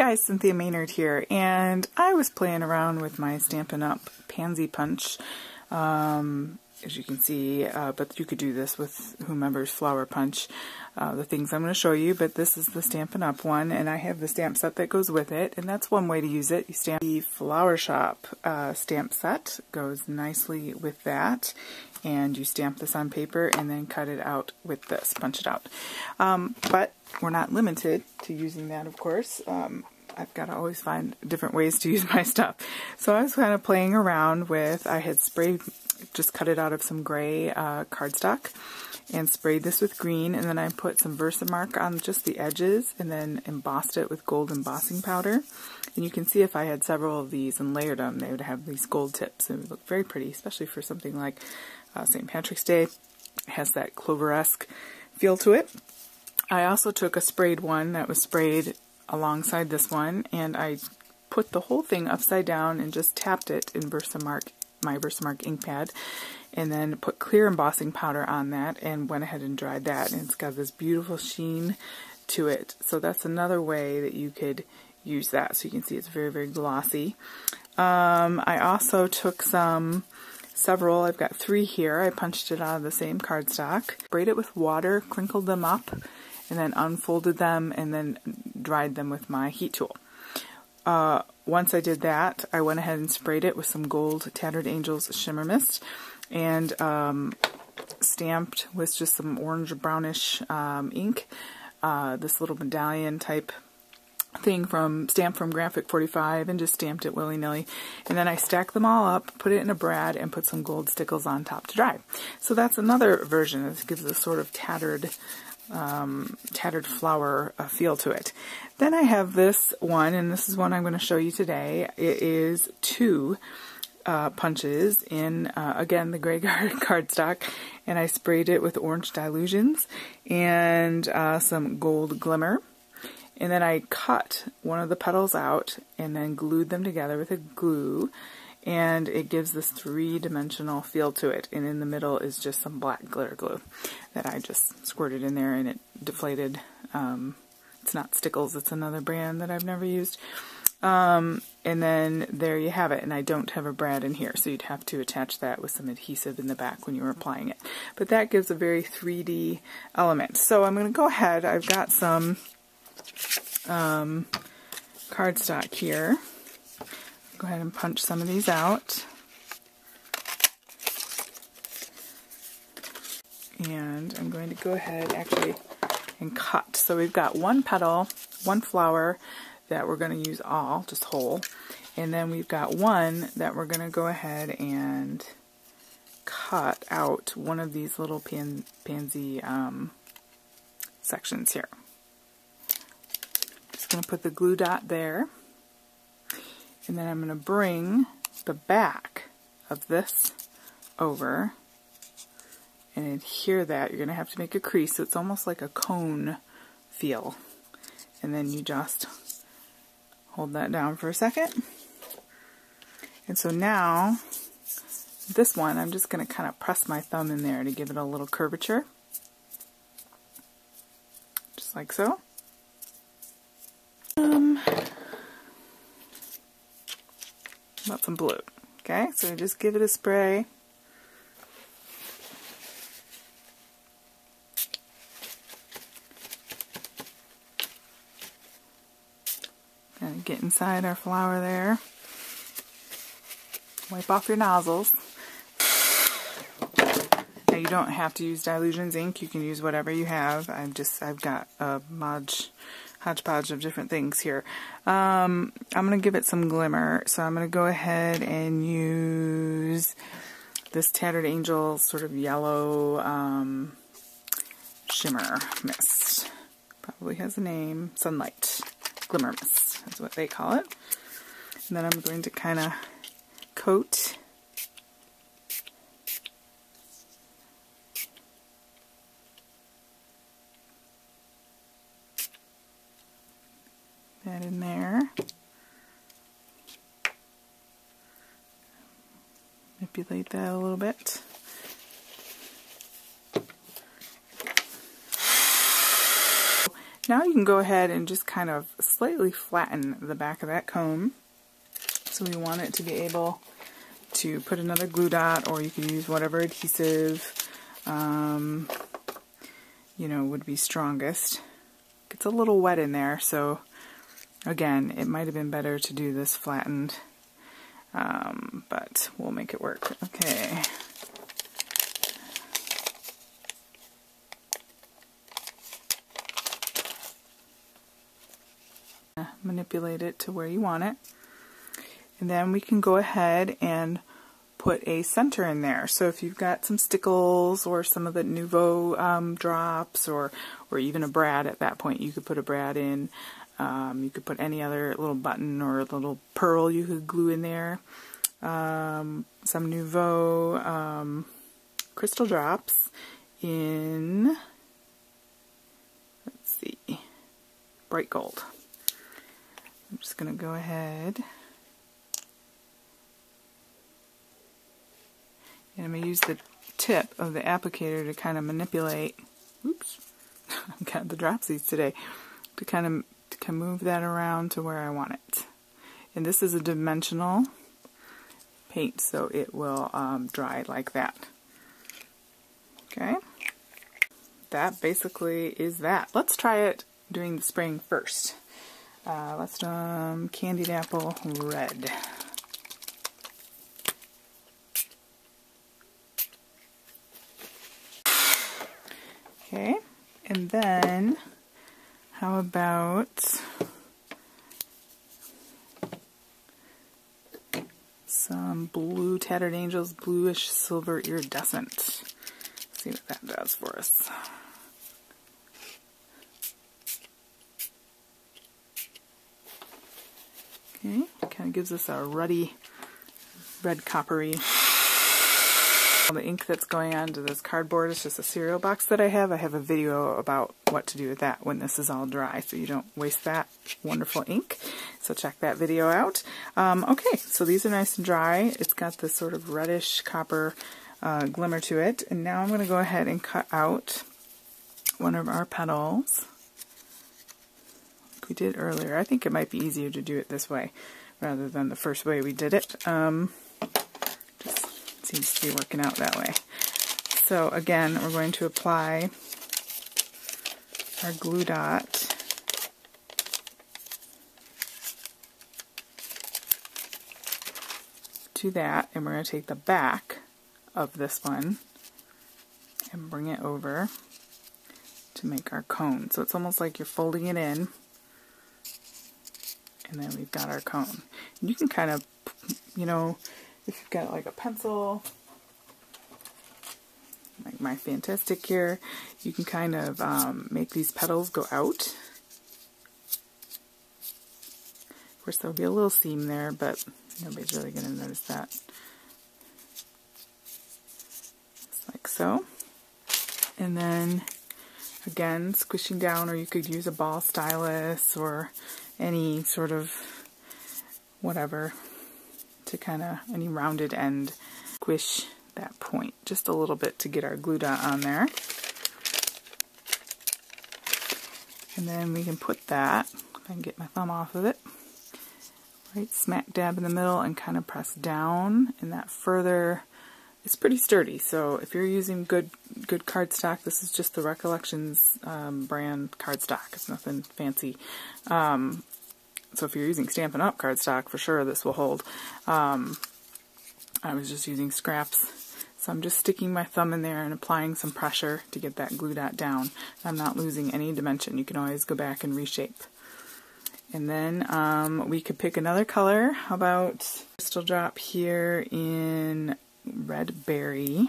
guys, Cynthia Maynard here, and I was playing around with my Stampin' Up! Pansy Punch, as you can see, but you could do this with whomever's Flower Punch, the things I'm going to show you, but this is the Stampin' Up! One, and I have the stamp set that goes with it, and that's one way to use it. You stamp the Flower Shop stamp set, goes nicely with that, and you stamp this on paper and then cut it out with this, punch it out. But we're not limited to using that, of course. I've got to always find different ways to use my stuff. So I was kind of playing around with, I had sprayed, just cut it out of some gray cardstock and sprayed this with green, and then I put some Versamark on just the edges and then embossed it with gold embossing powder. And you can see if I had several of these and layered them, they would have these gold tips and it would look very pretty, especially for something like St. Patrick's Day. It has that clover-esque feel to it. I also took a sprayed one that was sprayed alongside this one, and I put the whole thing upside down and just tapped it in Versamark, my Versamark ink pad, and then put clear embossing powder on that and went ahead and dried that, and it's got this beautiful sheen to it. So that's another way that you could use that. So you can see it's very, very glossy. I also took several, I've got three here, I punched it out of the same cardstock, sprayed it with water, crinkled them up, and then unfolded them and then dried them with my heat tool. Once I did that, I went ahead and sprayed it with some gold Tattered Angels Shimmer Mist and stamped with just some orange brownish ink, this little medallion type thing from Graphic 45, and just stamped it willy-nilly. And then I stacked them all up, put it in a brad, and put some gold Stickles on top to dry. So that's another version. This gives a sort of tattered flower feel to it. Then I have this one, and this is one I'm going to show you today. It is two punches in, again, the gray cardstock, and I sprayed it with orange Dylusions and some gold glimmer. And then I cut one of the petals out and then glued them together with a glue, and it gives this three-dimensional feel to it. And in the middle is just some black glitter glue that I just squirted in there, and it deflated. It's not Stickles, it's another brand that I've never used. And then there you have it, and I don't have a brad in here, so you'd have to attach that with some adhesive in the back when you were applying it. But that gives a very 3D element. So I'm going to go ahead, I've got some cardstock here. Go ahead and punch some of these out. And I'm going to go ahead actually and cut. So we've got one petal, one flower that we're going to use all, just whole. And then we've got one that we're going to go ahead and cut out one of these little pansy sections here. Going to put the glue dot there, and then I'm going to bring the back of this over and adhere that. You're going to have to make a crease, so it's almost like a cone feel, and then you just hold that down for a second. And so now this one, I'm just going to kind of press my thumb in there to give it a little curvature, just like so. About some blue. Okay, so just give it a spray. And get inside our flower there. Wipe off your nozzles. Now you don't have to use Dylusions ink. You can use whatever you have. I've got a hodgepodge of different things here. I'm going to give it some glimmer, so I'm going to go ahead and use this Tattered Angel sort of yellow shimmer mist. Probably has a name. Sunlight. Glimmer mist is what they call it. And then I'm going to kind of coat that in there. Manipulate that a little bit. now you can go ahead and just kind of slightly flatten the back of that comb. So we want it to be able to put another glue dot, or you can use whatever adhesive you know would be strongest. It's a little wet in there, so again, it might have been better to do this flattened, but we'll make it work. Okay. Manipulate it to where you want it. And then we can go ahead and put a center in there. So if you've got some Stickles or some of the Nuvo drops, or even a brad at that point, you could put a brad in. You could put any other little button or little pearl you could glue in there. Some Nuvo Crystal Drops in, let's see, bright gold. I'm just going to go ahead and I'm going to use the tip of the applicator to kind of manipulate. Oops, I've got the dropsies today. To kind of to move that around to where I want it. And this is a dimensional paint, so it will dry like that. Okay, that basically is that. Let's try it doing the spring first. Let's do Candied Apple Red. Okay, and then how about some blue Tattered Angels, bluish silver iridescent. Let's see what that does for us. Okay, kind of gives us a ruddy, red coppery. All the ink that's going onto this cardboard is just a cereal box that I have. I have a video about what to do with that when this is all dry, so you don't waste that wonderful ink. So check that video out. Okay, so these are nice and dry. It's got this sort of reddish copper glimmer to it. And now I'm going to go ahead and cut out one of our petals. We did earlier. I think it might be easier to do it this way rather than the first way we did it. Just seems to be working out that way. So again, we're going to apply our glue dot to that, and we're going to take the back of this one and bring it over to make our cone. So it's almost like you're folding it in. And then we've got our cone. And you can kind of, you know, if you've got like a pencil, like my Fantastic here, you can kind of make these petals go out. Of course, there'll be a little seam there, but nobody's really going to notice that. Just like so. And then, again, squishing down, or you could use a ball stylus or any sort of whatever to kind of any rounded end, squish that point just a little bit to get our glue dot on there. And then we can put that, if I can get my thumb off of it, right smack dab in the middle and kind of press down, and that further, it's pretty sturdy. So if you're using good cardstock, this is just the Recollections brand cardstock. It's nothing fancy. So if you're using Stampin' Up! Cardstock, for sure this will hold. I was just using scraps. So I'm just sticking my thumb in there and applying some pressure to get that glue dot down. I'm not losing any dimension. You can always go back and reshape. And then we could pick another color. How about Crystal Drop here in Red Berry.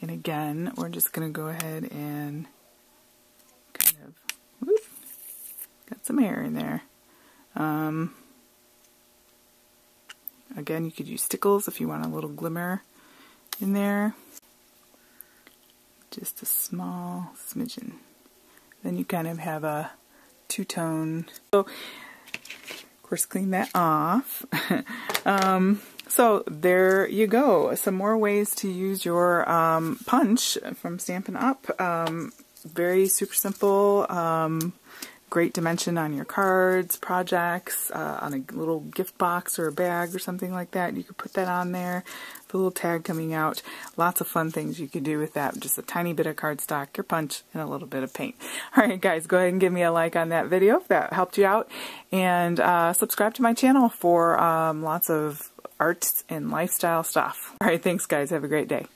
And again, we're just going to go ahead and kind of, whoop, got some air in there. Again, you could use Stickles if you want a little glimmer in there. Just a small smidgen. Then you kind of have a two-tone. So, of course, clean that off. So there you go. Some more ways to use your punch from Stampin' Up! very super simple. Great dimension on your cards, projects, on a little gift box or a bag or something like that. You could put that on there, the little tag coming out. Lots of fun things you could do with that. Just a tiny bit of cardstock, your punch, and a little bit of paint. All right, guys, go ahead and give me a like on that video if that helped you out. And subscribe to my channel for lots of arts and lifestyle stuff. All right, thanks, guys. Have a great day.